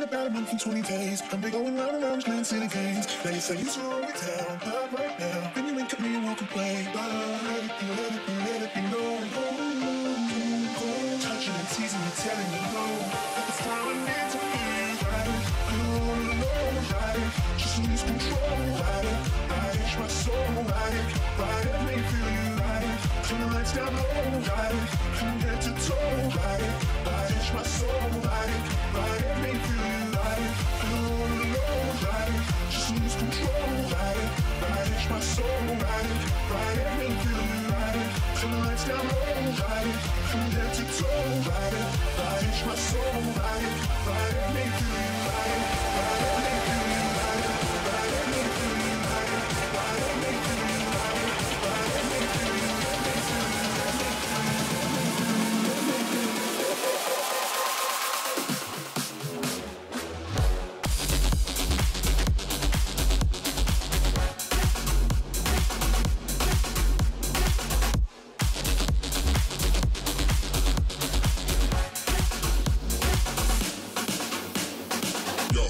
been about a month and 20 days. I've been going round and round playing silly games. They say you slow me down, not right now. Then you link up me and walk and play. Let it be known. Touching and teasing and telling you no. It's time I need to feel right. I don't wanna know right. Just lose control right. I itch my soul right. It may feel you right. Turn the lights down low right. From head to toe right. I itch my soul right. It may feel you right. I don't wanna know right. Just lose control right. I itch my soul right. It may feel you right. Turn the lights down low right. From head to toe right. I itch my soul right. It may feel you right. Yo.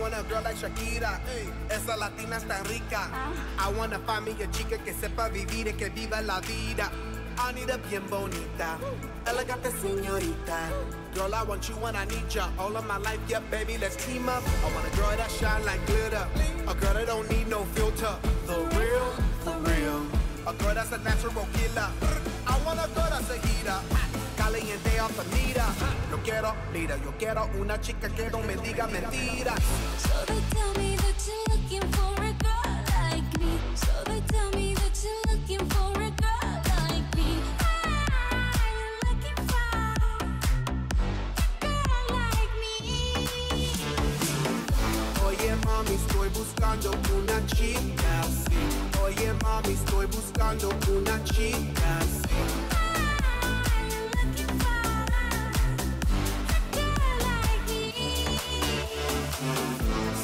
want a girl like Shakira. Esa latina es tan rica. I want to find me a chica que sepa vivir y que viva la vida. I need a bien bonita, elegante señorita. Girl, I want you when I need ya. All of my life, yeah, baby, let's team up. I want a girl that shine like glitter, a girl that don't need no filter. The real, for real, a girl that's a natural killer. I want a girl that's a heater, caliente off the meter. Yo quiero, mira, yo quiero una chica que no me diga mentiras. So they tell me that you're looking for a girl like me. So they tell me that you're looking for a girl like me. I'm looking for a girl like me. Oye, mami, estoy buscando una chica así. Oye, mami, estoy buscando una chica así.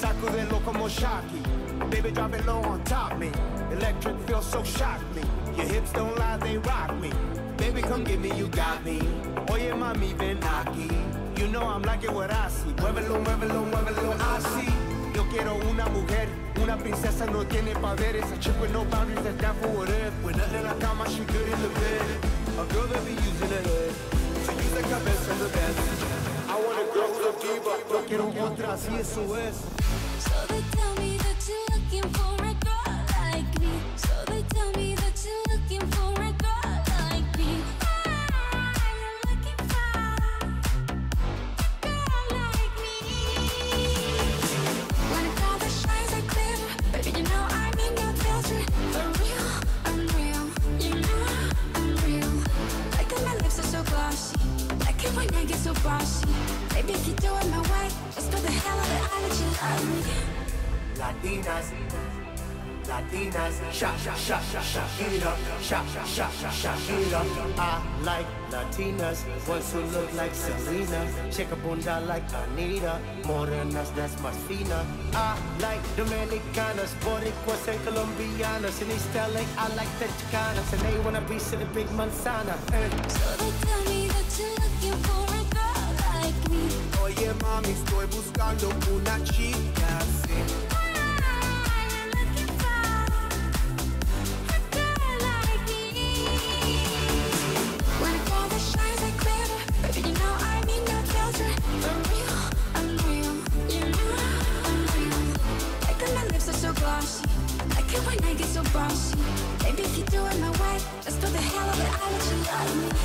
Sacudelo como Shaki, baby drop it low on top me. Electric feel so shock me. Your hips don't lie, they rock me. Baby come get me, you got me. Oye mami ven aquí. You know I'm like it what I see. Muévelo, muévelo, muévelo, I see. Yo quiero una mujer, una princesa no tiene poderes. A chick with no boundaries that's down for whatever. With nothing in la cama, she good in the bed. A girl that be using her head to use the cabeza in the bed. I want a girl who's a diva. No quiero otra, así eso es. So they tell me that you're looking for a girl like me. So they tell me that you're looking for a girl like me. I'm looking for a girl like me. When a girl that shines like glitter, baby, you know I mean no filter. For real, I'm real. You know I'm real. Like that my lips are so glossy. Like it when I get so bossy. Baby, if you do it my way, just do the hell of it, I let you love me. Latinas, Latinas, shot, shot, shot, shot, shot, it up, shot, shot, shot, shot, shot, it up. I like Latinas, ones who look like Selena, chica bunda like Anita, morenas that's más fina. I like Dominicanas, Boricuas and Colombianas, in East LA I like the Chicanas, and they wanna be to the big manzana. So they tell me that you're looking for a girl like me. Oye mami, estoy buscando una chica así. I'm looking for a girl like me. When a girl that shines like glitter, baby, you know I mean no filter. For real, I'm real. You know I'm real. Like that my lips are so glossy. Like it when I get so bossy. Baby, if you do it my way, just do the hell of it, I let you love me.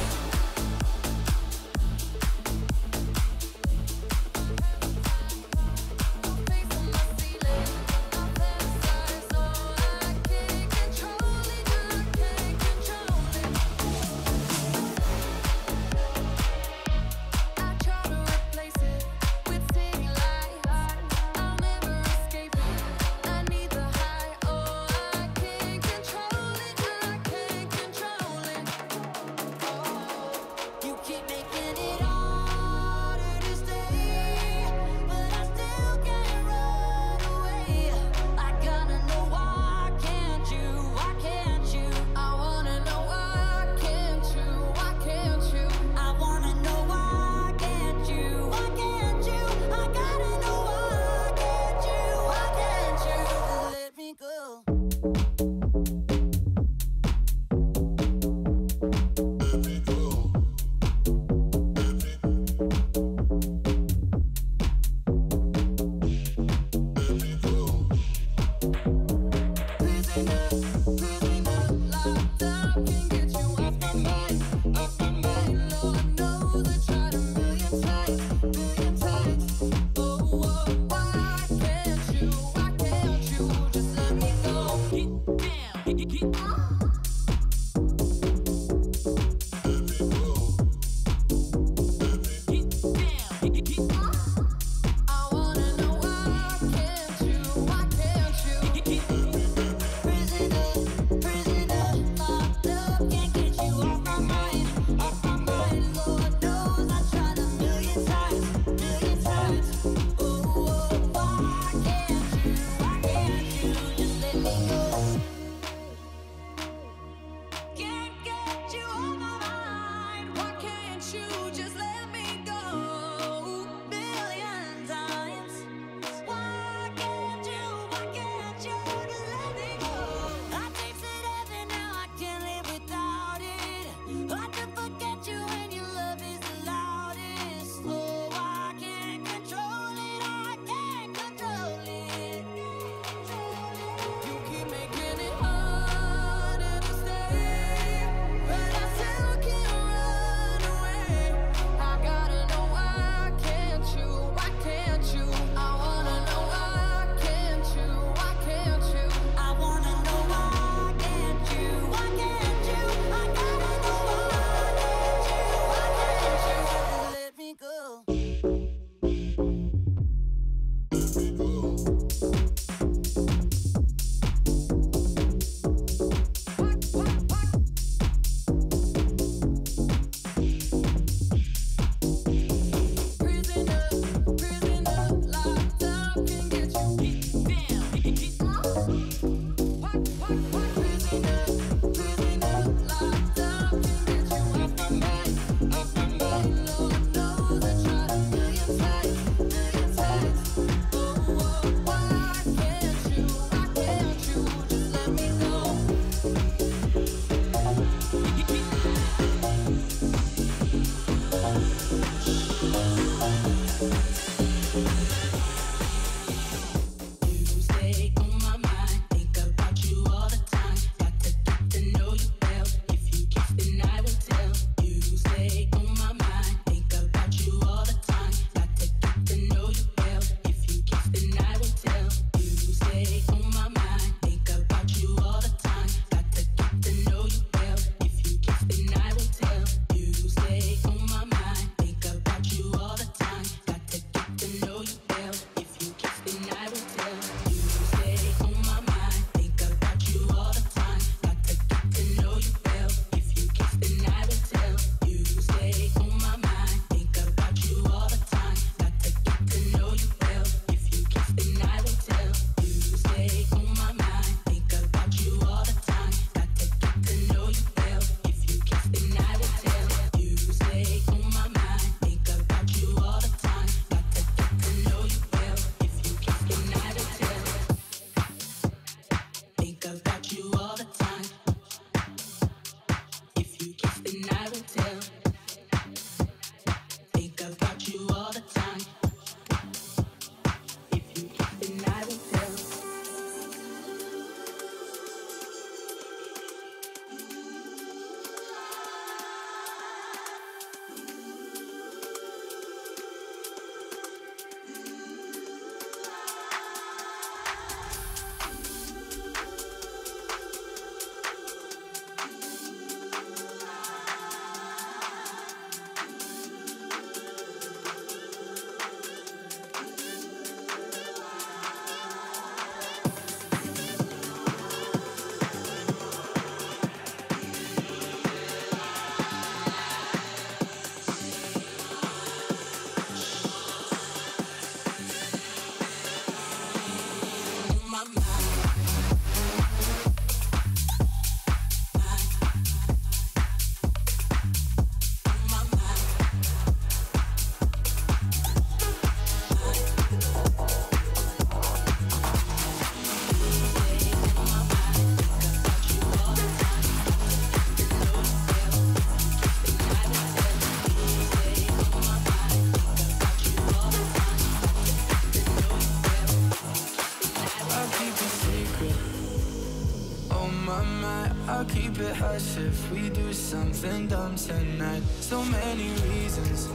my mind. I'll keep it hush if we do something dumb tonight. So many reasons,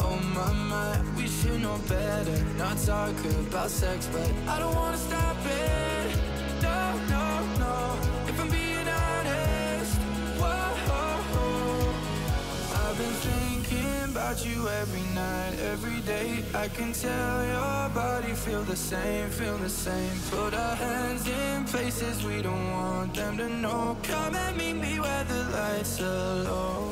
oh my mind. We should know better, not talk about sex, but I don't wanna stop it. No, no, no. If I'm being honest, whoa. I've been thinking about you every night, every day. I can tell your body feel the same. Put our hands in places we don't want them to know. Come and meet me where the lights are low.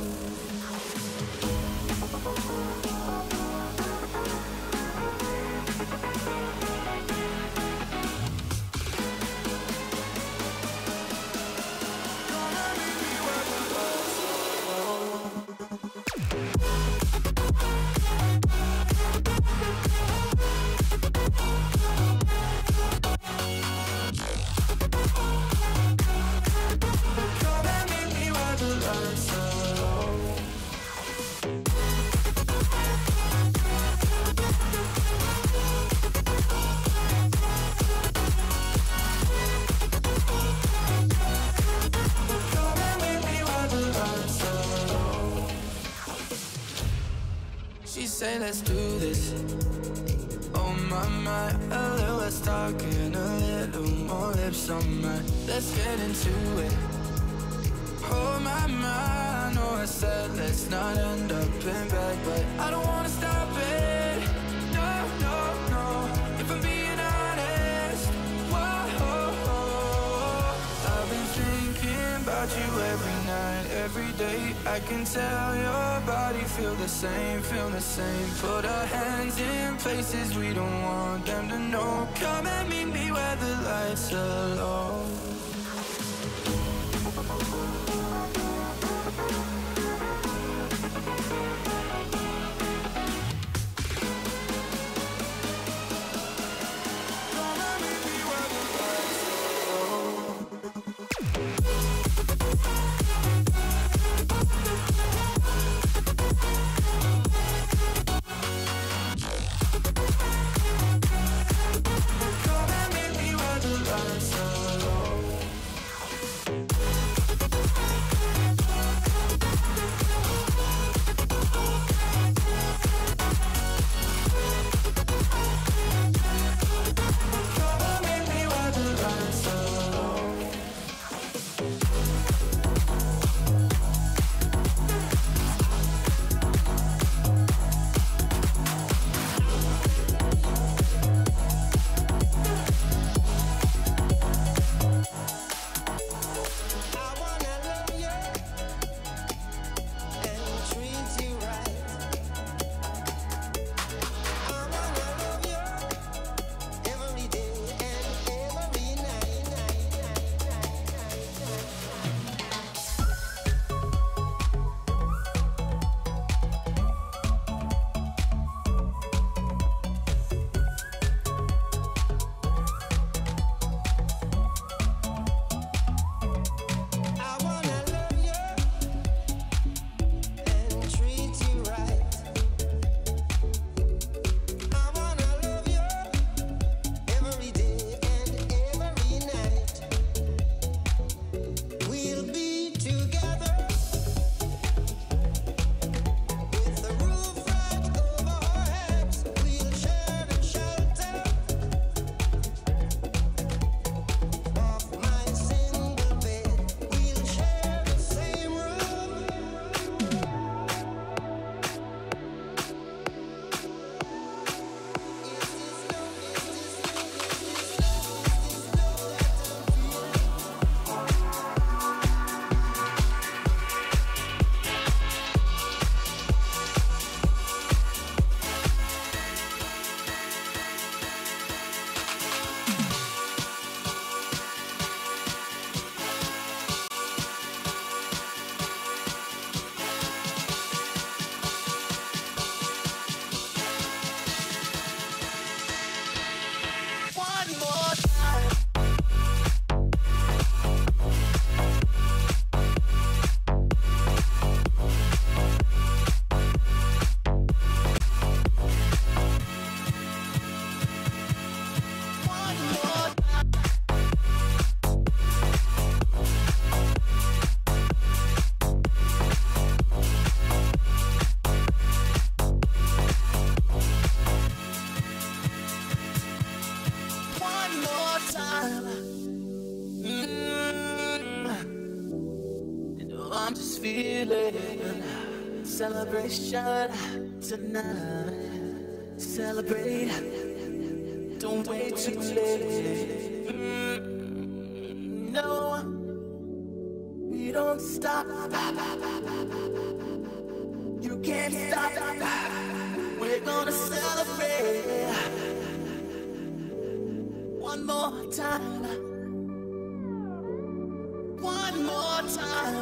Say let's do this, oh my mind. A little less talking, a little more lips on mine. Let's get into it, oh my mind. I know I said let's not end up in bed, but I don't wanna stop it. No, no, no. If I'm being honest, whoa. I've been thinking about you every night, every day. I can tell your body feel the same. Put our hands in places we don't want them to know. Come and meet me where the lights are low. Come and meet me where the lights are low. I'm just feeling celebration tonight. Celebrate, don't wait too late. No, you don't stop. You can't stop. We're gonna celebrate one more time. One more time.